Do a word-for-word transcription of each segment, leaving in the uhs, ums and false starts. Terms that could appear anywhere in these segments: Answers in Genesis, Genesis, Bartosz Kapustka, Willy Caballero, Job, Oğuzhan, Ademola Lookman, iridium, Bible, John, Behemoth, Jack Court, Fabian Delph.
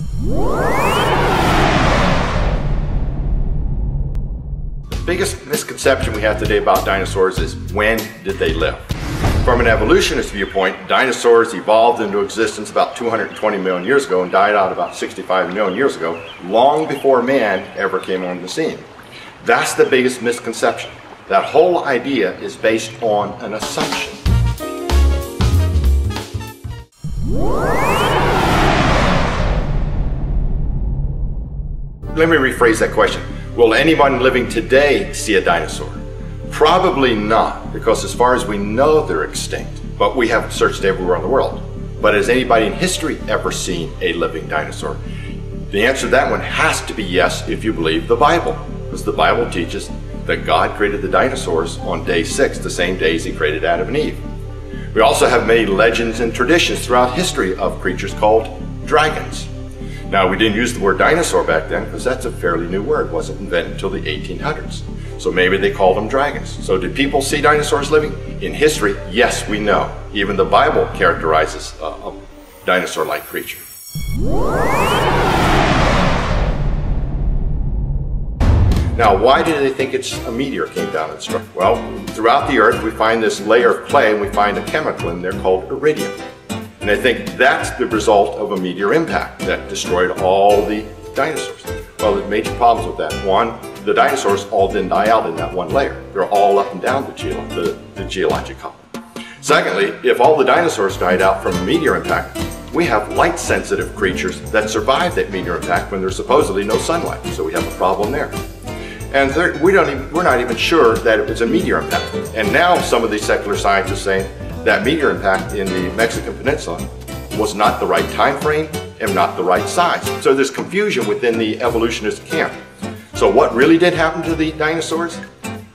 The biggest misconception we have today about dinosaurs is, when did they live? From an evolutionist viewpoint, dinosaurs evolved into existence about two hundred twenty million years ago and died out about sixty-five million years ago, long before man ever came on the scene. That's the biggest misconception. That whole idea is based on an assumption. Let me rephrase that question. Will anyone living today see a dinosaur? Probably not, because as far as we know, they're extinct, but we have searched everywhere in the world. But has anybody in history ever seen a living dinosaur? The answer to that one has to be yes, if you believe the Bible, because the Bible teaches that God created the dinosaurs on day six, the same days He created Adam and Eve. We also have many legends and traditions throughout history of creatures called dragons. Now, we didn't use the word dinosaur back then because that's a fairly new word. It wasn't invented until the eighteen hundreds. So maybe they called them dragons. So did people see dinosaurs living? In history, yes, we know. Even the Bible characterizes a, a dinosaur-like creature. Now, why do they think it's a meteor came down and struck? Well, throughout the Earth, we find this layer of clay and we find a chemical in there called iridium. And I think that's the result of a meteor impact that destroyed all the dinosaurs. Well, there's major problems with that. One, the dinosaurs all didn't die out in that one layer. They're all up and down the, geolo the, the geologic column. Secondly, if all the dinosaurs died out from a meteor impact, we have light-sensitive creatures that survive that meteor impact when there's supposedly no sunlight. So we have a problem there. And third, we don't even, we're not even sure that it was a meteor impact. And now some of these secular scientists are saying that meteor impact in the Mexican Peninsula was not the right time frame and not the right size. So there's confusion within the evolutionist camp. So what really did happen to the dinosaurs?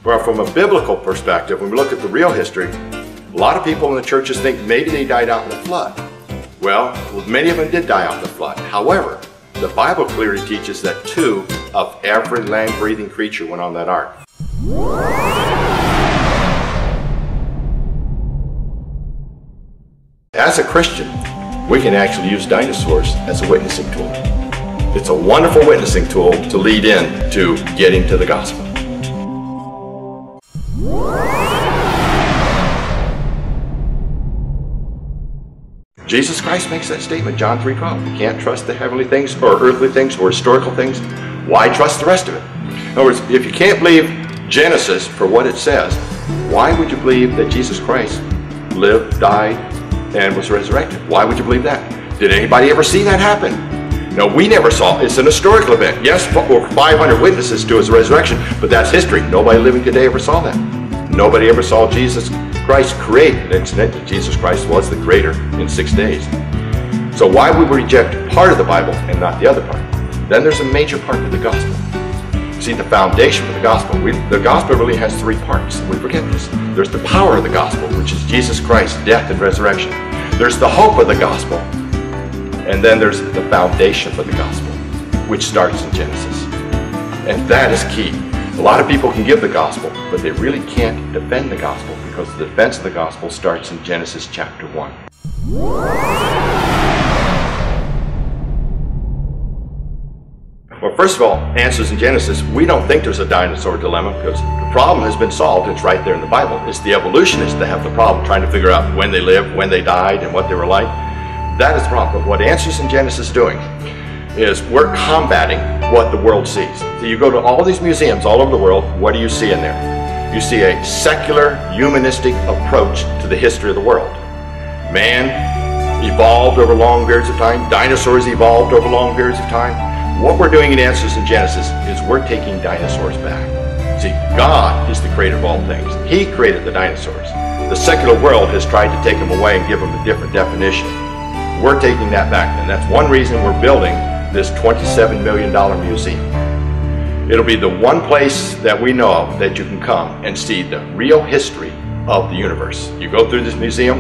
Well, from a biblical perspective, when we look at the real history, a lot of people in the churches think maybe they died out in the flood. Well, many of them did die out in the flood. However, the Bible clearly teaches that two of every land-breathing creature went on that ark. As a Christian, we can actually use dinosaurs as a witnessing tool. It's a wonderful witnessing tool to lead in to getting to the gospel. Jesus Christ makes that statement, John three twelve. You can't trust the heavenly things or earthly things or historical things. Why trust the rest of it? In other words, if you can't believe Genesis for what it says, why would you believe that Jesus Christ lived, died, and was resurrected? Why would you believe that? Did anybody ever see that happen? No, we never saw it. It's an historical event. Yes, five hundred witnesses to His resurrection, but that's history. Nobody living today ever saw that. Nobody ever saw Jesus Christ create. Incidentally, Jesus Christ was the creator in six days. So why would we reject part of the Bible and not the other part? Then there's a major part of the gospel. See, the foundation for the gospel. We, the gospel really has three parts. We forget this. There's the power of the gospel, which is Jesus Christ's death and resurrection. There's the hope of the gospel. And then there's the foundation for the gospel, which starts in Genesis. And that is key. A lot of people can give the gospel, but they really can't defend the gospel because the defense of the gospel starts in Genesis chapter one. Well, first of all, Answers in Genesis, we don't think there's a dinosaur dilemma because the problem has been solved. It's right there in the Bible. It's the evolutionists that have the problem trying to figure out when they lived, when they died, and what they were like. That is the problem. But what Answers in Genesis is doing is we're combating what the world sees. So you go to all these museums all over the world, what do you see in there? You see a secular, humanistic approach to the history of the world. Man evolved over long periods of time. Dinosaurs evolved over long periods of time. What we're doing in Answers in Genesis is we're taking dinosaurs back. See, God is the creator of all things. He created the dinosaurs. The secular world has tried to take them away and give them a different definition. We're taking that back, and that's one reason we're building this twenty-seven million dollar museum. It'll be the one place that we know of that you can come and see the real history of the universe. You go through this museum,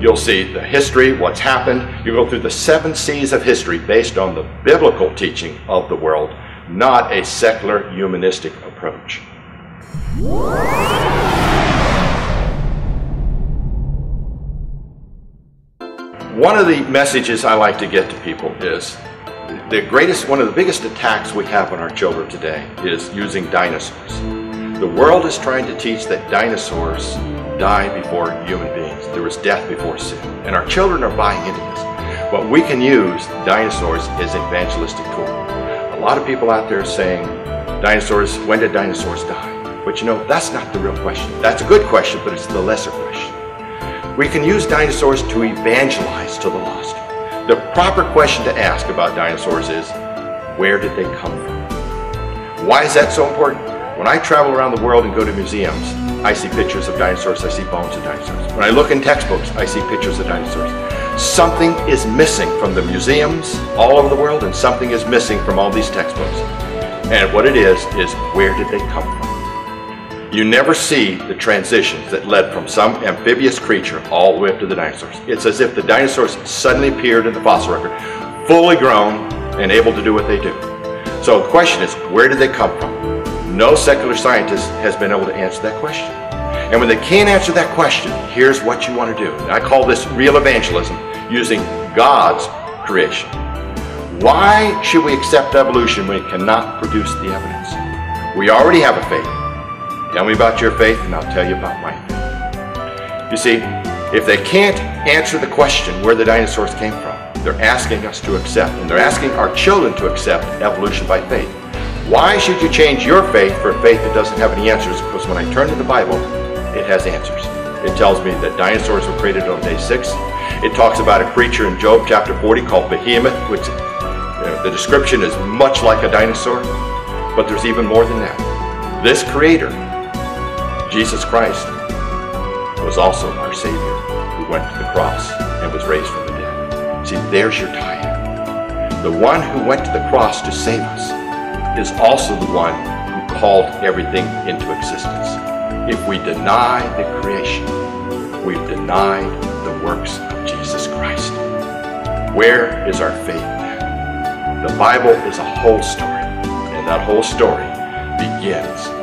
you'll see the history, what's happened. You go through the seven seas of history based on the biblical teaching of the world, not a secular humanistic approach. One of the messages I like to get to people is the greatest, one of the biggest attacks we have on our children today is using dinosaurs. The world is trying to teach that dinosaurs die before human beings. There was death before sin. And our children are buying into this. But we can use dinosaurs as an evangelistic tool. A lot of people out there saying, dinosaurs, when did dinosaurs die? But you know, that's not the real question. That's a good question, but it's the lesser question. We can use dinosaurs to evangelize to the lost. The proper question to ask about dinosaurs is, where did they come from? Why is that so important? When I travel around the world and go to museums, I see pictures of dinosaurs, I see bones of dinosaurs. When I look in textbooks, I see pictures of dinosaurs. Something is missing from the museums all over the world, and something is missing from all these textbooks. And what it is, is where did they come from? You never see the transitions that led from some amphibious creature all the way up to the dinosaurs. It's as if the dinosaurs suddenly appeared in the fossil record, fully grown and able to do what they do. So the question is, where did they come from? No secular scientist has been able to answer that question. And when they can't answer that question, here's what you want to do. And I call this real evangelism, using God's creation. Why should we accept evolution when it cannot produce the evidence? We already have a faith. Tell me about your faith and I'll tell you about my faith. You see, if they can't answer the question where the dinosaurs came from, they're asking us to accept, and they're asking our children to accept evolution by faith. Why should you change your faith for a faith that doesn't have any answers? Because when I turn to the Bible, it has answers. It tells me that dinosaurs were created on day six. It talks about a creature in Job chapter forty called Behemoth, which, you know, the description is much like a dinosaur, but there's even more than that. This creator, Jesus Christ, was also our Savior, who went to the cross and was raised from the dead. See, there's your tie-in. The one who went to the cross to save us is also the one who called everything into existence. If we deny the creation, we've denied the works of Jesus Christ. Where is our faith now? The Bible is a whole story, and that whole story begins